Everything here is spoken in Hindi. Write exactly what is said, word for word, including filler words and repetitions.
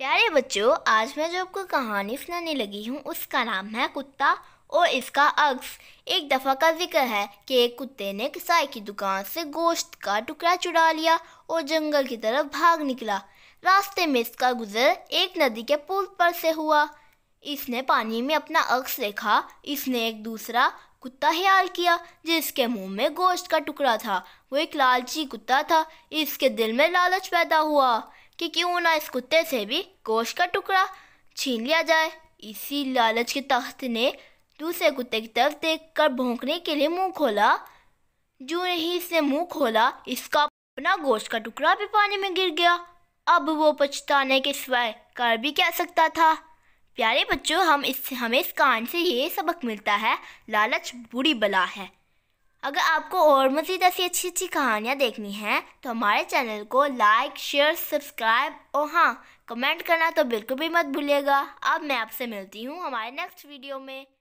प्यारे बच्चों, आज मैं जो आपको कहानी सुनाने लगी हूँ उसका नाम है कुत्ता और इसका अक्स। एक दफ़ा का जिक्र है कि एक कुत्ते ने किसाई की दुकान से गोश्त का टुकड़ा चुरा लिया और जंगल की तरफ भाग निकला। रास्ते में इसका गुजर एक नदी के पुल पर से हुआ। इसने पानी में अपना अक्स देखा। इसने एक दूसरा कुत्ता ख्याल किया जिसके मुंह में गोश्त का टुकड़ा था। वो एक लालची कुत्ता था। इसके दिल में लालच पैदा हुआ कि क्यों ना इस कुत्ते से भी गोश्त का टुकड़ा छीन लिया जाए। इसी लालच के तख्त ने दूसरे कुत्ते की तरफ देखकर भौंकने के लिए मुंह खोला। जो ही इसने मुंह खोला, इसका अपना गोश्त का टुकड़ा भी पानी में गिर गया। अब वो पछताने के सिवाय कर भी क्या सकता था। प्यारे बच्चों, हम इस हमें इस कहानी से ये सबक मिलता है, लालच बुरी बला है। अगर आपको और मज़ीद ऐसी अच्छी अच्छी कहानियाँ देखनी हैं तो हमारे चैनल को लाइक, शेयर, सब्सक्राइब और हाँ, कमेंट करना तो बिल्कुल भी मत भूलिएगा। अब मैं आपसे मिलती हूँ हमारे नेक्स्ट वीडियो में।